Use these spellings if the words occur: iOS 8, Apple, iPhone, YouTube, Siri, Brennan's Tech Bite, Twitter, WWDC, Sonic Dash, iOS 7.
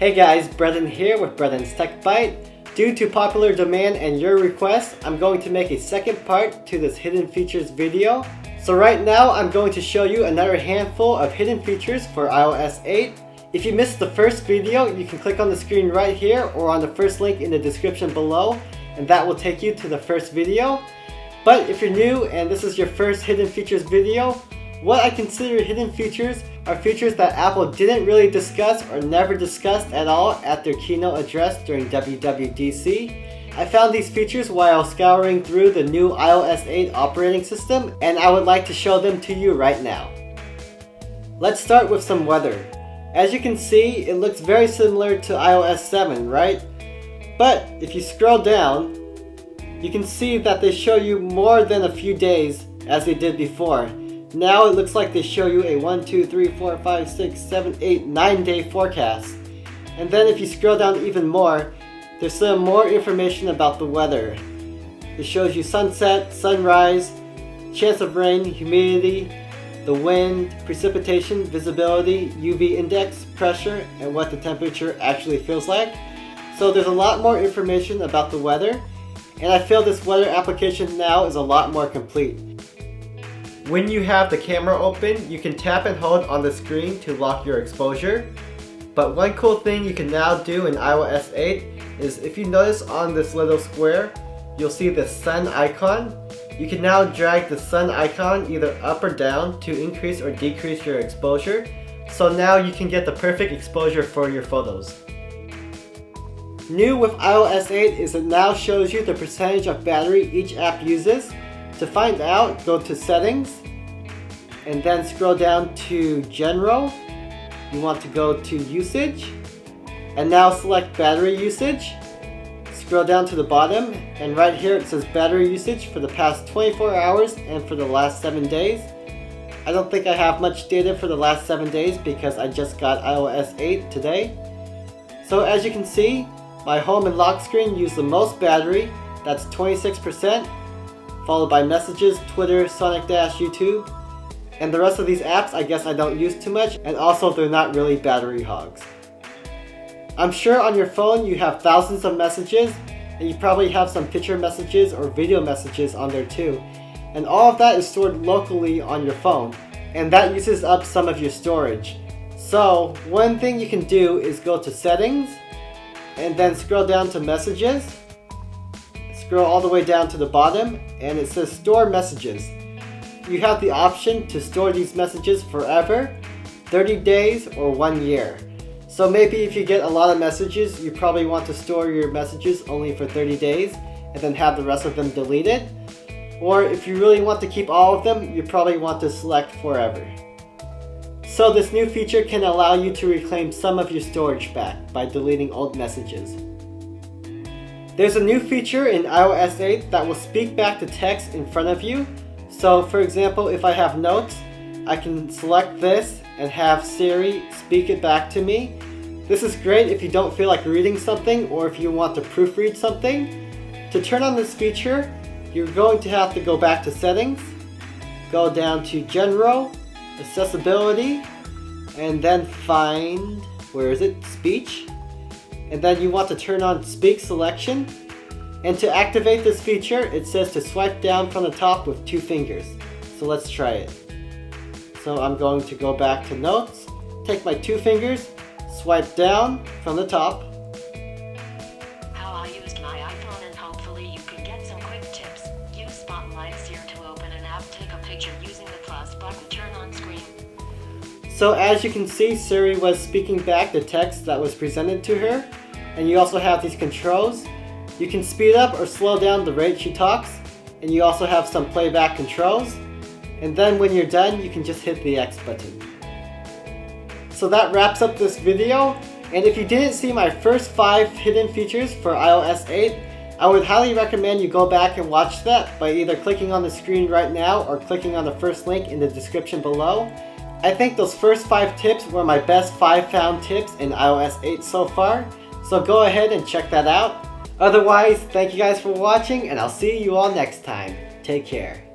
Hey guys, Brennan here with Brennan's Tech Bite. Due to popular demand and your request, I'm going to make a second part to this hidden features video. So right now, I'm going to show you another handful of hidden features for iOS 8. If you missed the first video, you can click on the screen right here or on the first link in the description below, and that will take you to the first video. But if you're new and this is your first hidden features video, what I consider hidden features are features that Apple didn't really discuss or never discussed at all at their keynote address during WWDC. I found these features while scouring through the new iOS 8 operating system, and I would like to show them to you right now. Let's start with some weather. As you can see, it looks very similar to iOS 7, right? But if you scroll down, you can see that they show you more than a few days as they did before. Now it looks like they show you a 1, 2, 3, 4, 5, 6, 7, 8, 9-day forecast. And then if you scroll down even more, there's some more information about the weather. It shows you sunset, sunrise, chance of rain, humidity, the wind, precipitation, visibility, UV index, pressure, and what the temperature actually feels like. So there's a lot more information about the weather, and I feel this weather application now is a lot more complete. When you have the camera open, you can tap and hold on the screen to lock your exposure. But one cool thing you can now do in iOS 8 is if you notice on this little square, you'll see the sun icon. You can now drag the sun icon either up or down to increase or decrease your exposure. So now you can get the perfect exposure for your photos. New with iOS 8 is it now shows you the percentage of battery each app uses. To find out, go to Settings, and then scroll down to General. You want to go to Usage, and now select Battery Usage. Scroll down to the bottom, and right here it says Battery Usage for the past 24 hours and for the last 7 days. I don't think I have much data for the last 7 days because I just got iOS 8 today. So as you can see, my home and lock screen use the most battery, that's 26%. Followed by Messages, Twitter, Sonic Dash, YouTube, and the rest of these apps I guess I don't use too much, and also they're not really battery hogs. I'm sure on your phone you have thousands of messages, and you probably have some picture messages or video messages on there too, and all of that is stored locally on your phone, and that uses up some of your storage. So one thing you can do is go to Settings, and then scroll down to Messages. Scroll all the way down to the bottom, and it says Store Messages. You have the option to store these messages forever, 30 days, or 1 year. So maybe if you get a lot of messages, you probably want to store your messages only for 30 days, and then have the rest of them deleted. Or if you really want to keep all of them, you probably want to select Forever. So this new feature can allow you to reclaim some of your storage back by deleting old messages. There's a new feature in iOS 8 that will speak back the text in front of you. So for example, if I have notes, I can select this and have Siri speak it back to me. This is great if you don't feel like reading something or if you want to proofread something. To turn on this feature, you're going to have to go back to Settings, go down to General, Accessibility, and then find, where is it? Speech. And then you want to turn on Speak Selection. And to activate this feature, it says to swipe down from the top with 2 fingers. So let's try it. So I'm going to go back to Notes, take my 2 fingers, swipe down from the top. How I used my iPhone, and hopefully you can get some quick tips. Use Spotlight's here to open an app, take a picture using the plus button, turn on screen. So as you can see, Siri was speaking back the text that was presented to her. And you also have these controls. You can speed up or slow down the rate she talks, and you also have some playback controls. And then when you're done, you can just hit the X button. So that wraps up this video, and if you didn't see my first 5 hidden features for iOS 8, I would highly recommend you go back and watch that by either clicking on the screen right now or clicking on the first link in the description below. I think those first 5 tips were my best 5 found tips in iOS 8 so far, so go ahead and check that out. Otherwise, thank you guys for watching, and I'll see you all next time. Take care.